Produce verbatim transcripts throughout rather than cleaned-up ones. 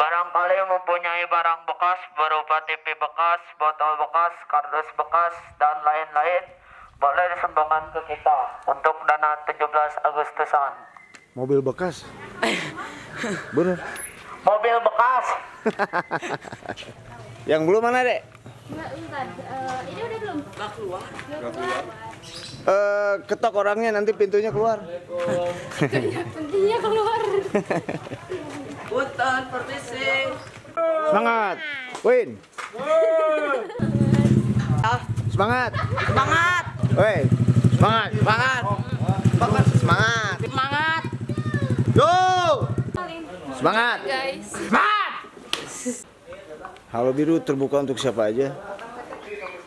Barangkali mempunyai barang bekas berupa T V bekas, botol bekas, kardus bekas, dan lain-lain, boleh disumbangkan ke kita untuk dana tujuh belas Agustusan. Mobil bekas? Bener? Mobil bekas. Yang belum mana, Dek? Enggak, bukan. Uh, ini udah belum? Enggak keluar. Enggak keluar. Uh, ketok orangnya, nanti pintunya keluar. Pintunya keluar. Hutan pertising. Semangat. Win. Semangat. Semangat. Woi. Semangat. Semangat. Semangat. Semangat. Go. Semangat. Guys. Semangat. Halo Biru terbuka untuk siapa aja.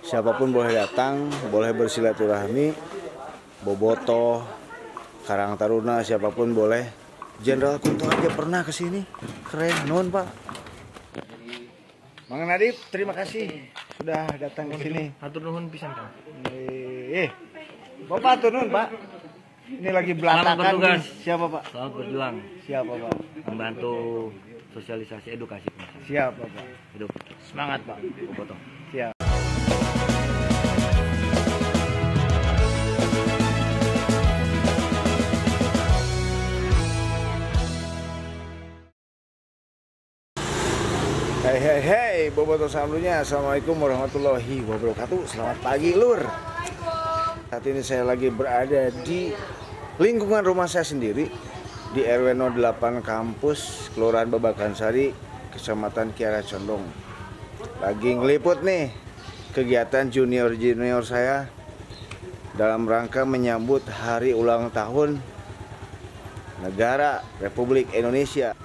Siapapun boleh datang, boleh bersilaturahmi. Bobotoh, Karang Taruna, siapapun boleh. Jenderal Kunto aja pernah ke sini. Keren, non Pak. Mang Nadif, terima kasih sudah datang ke sini. Hatur nuhun pisan, Kang. Eh, Bapak hatur nuhun, Pak. Ini lagi belantakan. Siapa, Pak? Selamat berjuang. Siapa, Pak? Membantu sosialisasi edukasi. Siapa, Pak? Hidup. Semangat, Pak. Bobotoh. Siap. Hei hei hei, Bobotoh selanjutnya. Assalamualaikum warahmatullahi wabarakatuh. Selamat pagi, Lur. Saat ini saya lagi berada di lingkungan rumah saya sendiri di R W nol delapan kampus Kelurahan Babakansari, Kecamatan Kiaracondong. Lagi ngeliput nih kegiatan junior-junior saya dalam rangka menyambut hari ulang tahun negara Republik Indonesia.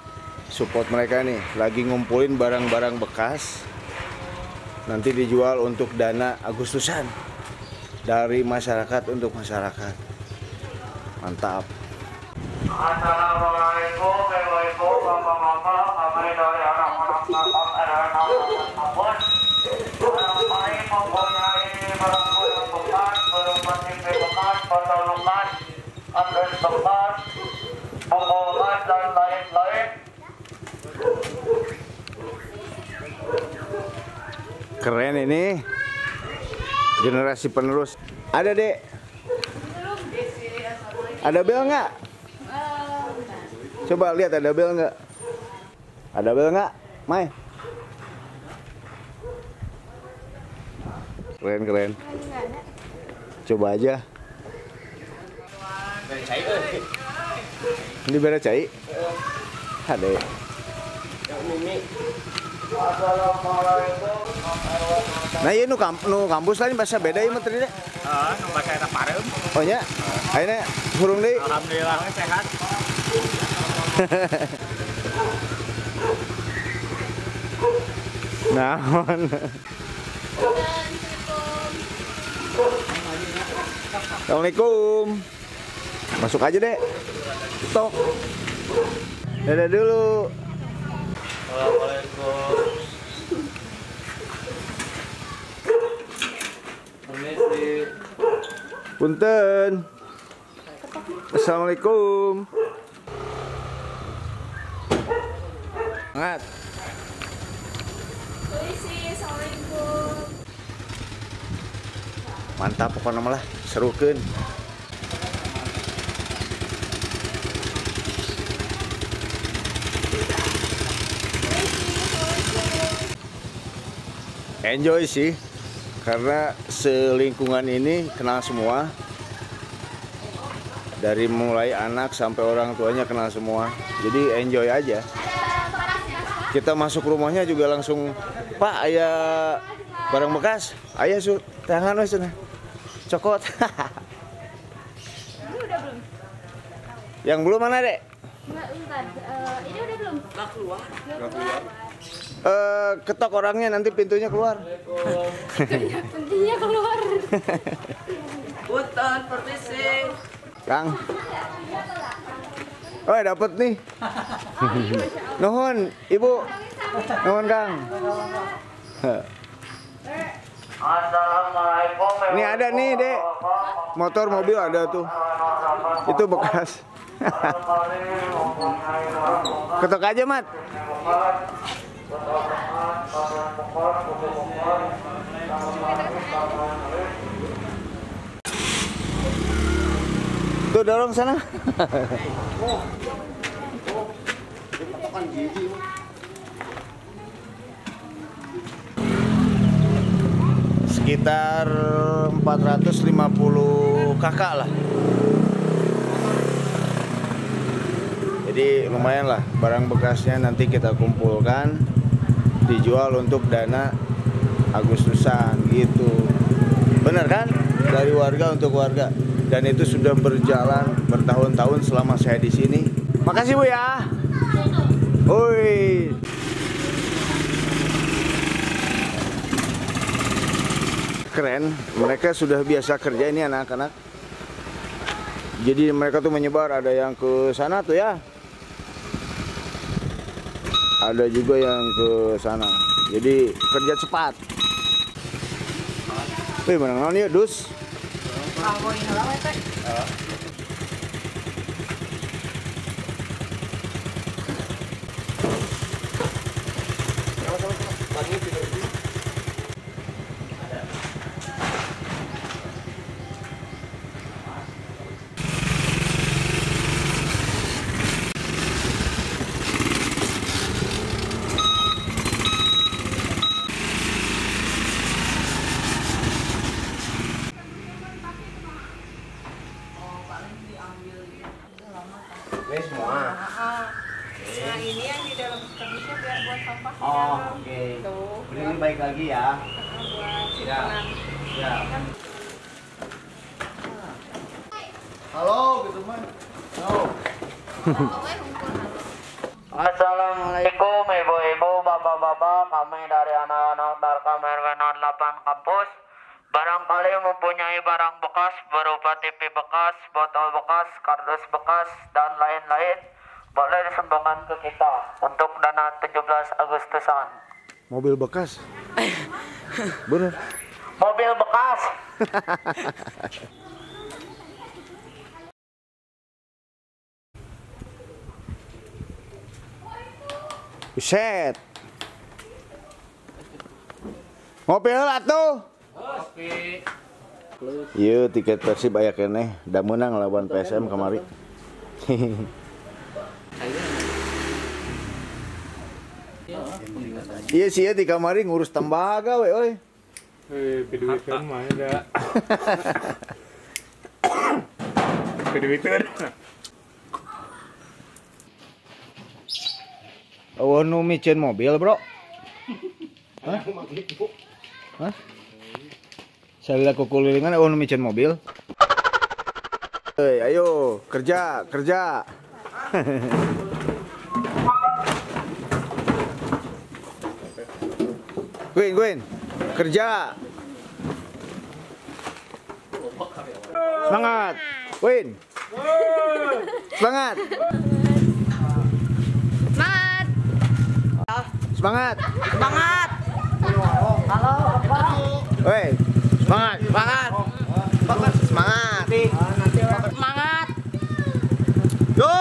Support mereka nih, lagi ngumpulin barang-barang bekas, nanti dijual untuk dana Agustusan dari masyarakat untuk masyarakat. Mantap. Assalamualaikum warahmatullahi wabarakatuh. Kami dari arah Malang arah Ambon. Kami mempunyai barang-barang bekas, berupa T V bekas, botol bekas, kardus bekas, botol bekas dan lain-lain. Keren ini generasi penerus. Ada Dek? Ada bel nggak? Coba lihat ada bel nggak? Ada bel nggak? Mai? Keren keren. Coba aja. Ini beda cai? Ada. Nah iya nu kamp nu kampus lain bahasa beda ya materi deh. Ah, nu bahasa eta parem. Oh nya. Ayeuna hurung deui. Alhamdulillah sehat. Naon. Assalamualaikum. Masuk aja deh. Tok. Dadah dulu. Assalamualaikum. Permisi. Punten. Assalamualaikum. Semangat. Permisi. Assalamualaikum. Mantap pokoknya malah serukeun. Enjoy sih, karena selingkungan ini kenal semua. Dari mulai anak sampai orang tuanya kenal semua. Jadi enjoy aja. Kita masuk rumahnya juga langsung, Pak, ayah barang bekas. Ayah su, tangan wes sana. Cokot. Yang belum mana, Dek? Enggak, bukan. Uh, ini udah belum? Enggak keluar. Enggak keluar. Uh, ketok orangnya, nanti pintunya keluar. Pintunya keluar. Hutan pertising. Kang. Oh, dapat nih. Nuhun, Ibu. Nuhun, Kang. Assalamualaikum. Ini ada nih, Dek. Motor, mobil ada tuh. Itu bekas. Ketok aja, Mat. Tuh dorong sana. Sekitar empat ratus lima puluh kakak lah. Jadi lumayan lah, barang bekasnya nanti kita kumpulkan, dijual untuk dana Agustusan gitu. Bener kan? Dari warga untuk warga. Dan itu sudah berjalan bertahun-tahun selama saya di sini. Makasih Bu ya. Oi. Keren, mereka sudah biasa kerja ini anak-anak. Jadi mereka tuh menyebar, ada yang ke sana tuh ya. Ada juga yang ke sana. Jadi kerja cepat. Wih, mana naon ya, Dus? Halo, gitu man. Halo. Assalamualaikum ibu-ibu, bapak-bapak. Kami dari anak-anak Tarkam R W nol delapan kampus. Barangkali mempunyai barang bekas berupa T V bekas, botol bekas, kardus bekas, dan lain-lain. Boleh disumbangkan ke kita untuk dana tujuh belas Agustusan. Mobil bekas? Bener. Mobil bekas. Buset. Ngopi heula atuh. Ngopi. Ieu tiket Persib aya keneh, da meunang lawan P S M kamari. Ieu sia di kamari ngurus tembaga we euy. Heh, piduit kan mah da. Piduiteun. Oh, nu micin mobil, bro. Hah? Hah? Saya lihat kukulilingan, oh, nu micin mobil. Hey, ayo, kerja, kerja. Gwin, Gwin, kerja. Semangat, Gwin. Semangat. Semangat. Semangat. Halo, Bapak. Woi, semangat, semangat. Semangat. Semangat. Semangat. Yo.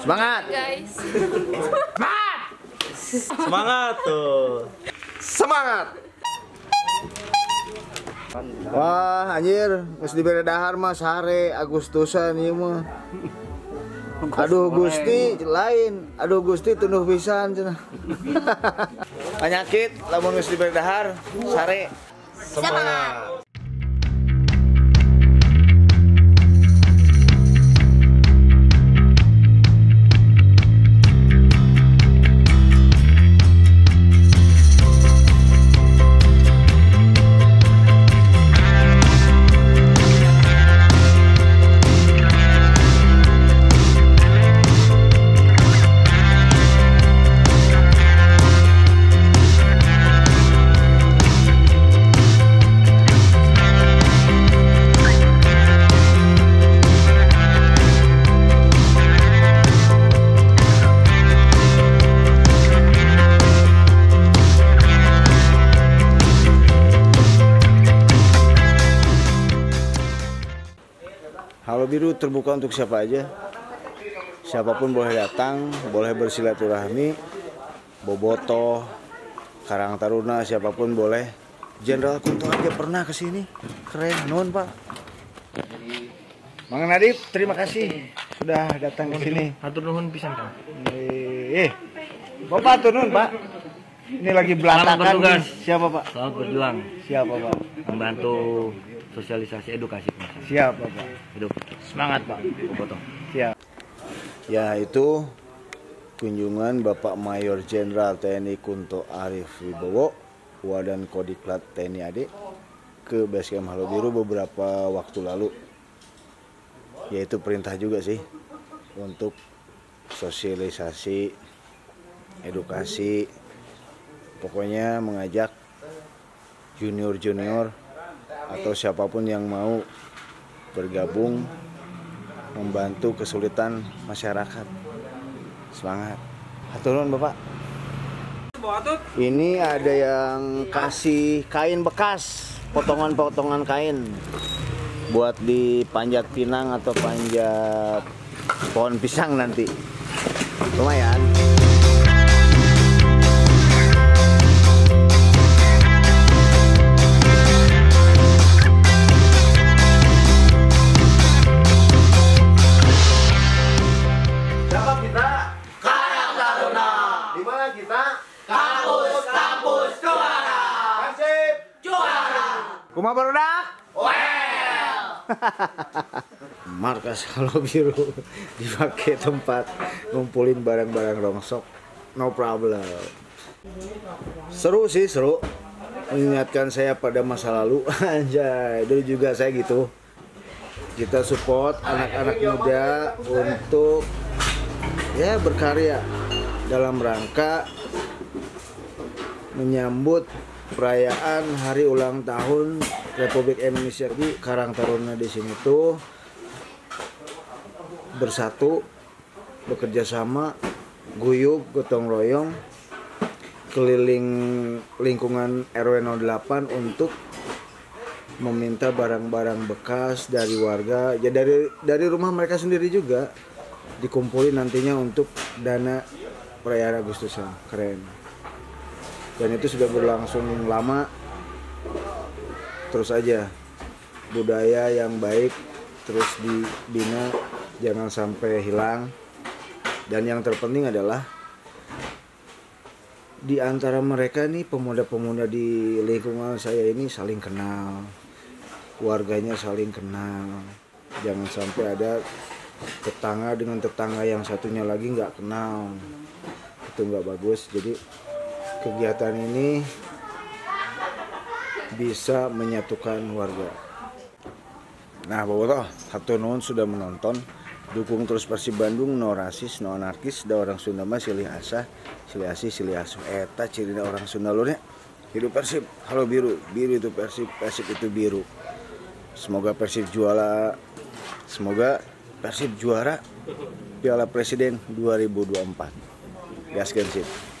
Semangat. Guys. Semangat. Semangat tuh. Semangat. Wah, anjir, geus dibere dahar mah sare Agustusan ieu mah. Aduh Gusti lain, aduh Gusti tunduh pisan cenah. Penyakit lamun geus diberi dahar sare semangat. Halo Biru terbuka untuk siapa aja, siapapun boleh datang, boleh bersilaturahmi, Bobotoh, Karang Taruna, siapapun boleh. Jenderal Kunto aja pernah kesini, keren, non pak. Mang Nadif, terima kasih sudah datang ke sini. Hatur nuhun pisan, Kang. Eh, Bapak hatur nuhun, Pak. Ini lagi belantakan. Siapa, Pak? Selamat berjuang. Siapa, Pak? Membantu sosialisasi edukasi. Siapa, Pak? Hidup. Semangat, Pak. Bobotoh. Siap. Ya, itu kunjungan Bapak Mayor Jenderal T N I Kunto Arief Wibowo, Wadan Kodiklat T N I A D ke Basecamp Halo Biru beberapa waktu lalu. Yaitu perintah juga sih untuk sosialisasi, edukasi, pokoknya mengajak junior-junior atau siapapun yang mau bergabung membantu kesulitan masyarakat. Semangat. Hatur nuhun, Bapak. Ini ada yang kasih kain bekas, potongan-potongan kain buat di panjat pinang atau panjat pohon pisang nanti. Lumayan. Siapa kita? Karang Taruna. Di mana kita? Kampus kampus juara. Persib juara. Kumaha barudak? Markas Halo Biru dipakai tempat ngumpulin barang-barang rongsok, no problem. Seru sih, seru. Mengingatkan saya pada masa lalu, anjay. Dulu juga saya gitu. Kita support anak-anak muda untuk ya berkarya dalam rangka menyambut perayaan hari ulang tahun Republik Indonesia di Karang Taruna. Di sini tuh bersatu, bekerja sama, guyub, gotong royong, keliling lingkungan R W nol delapan untuk meminta barang-barang bekas dari warga, ya dari dari rumah mereka sendiri juga dikumpulin nantinya untuk dana perayaan Agustusan. Keren. Dan itu sudah berlangsung lama. Terus aja budaya yang baik terus dibina, jangan sampai hilang. Dan yang terpenting adalah di antara mereka nih, pemuda-pemuda di lingkungan saya ini saling kenal, warganya saling kenal. Jangan sampai ada tetangga dengan tetangga yang satunya lagi nggak kenal, itu nggak bagus. Jadi kegiatan ini bisa menyatukan warga. Nah, Bobotoh, hatur nuhun sudah menonton. Dukung terus Persib Bandung, no rasis, no anarkis. Da orang Sunda mah silih asah, silih asih, silih asuh. Eta ciri orang Sunda lurnya. Hidup Persib, Halo Biru. Biru itu Persib, Persib itu biru. Semoga Persib juara. Semoga Persib juara Piala Presiden dua ribu dua puluh empat. Gaskeun, Sip.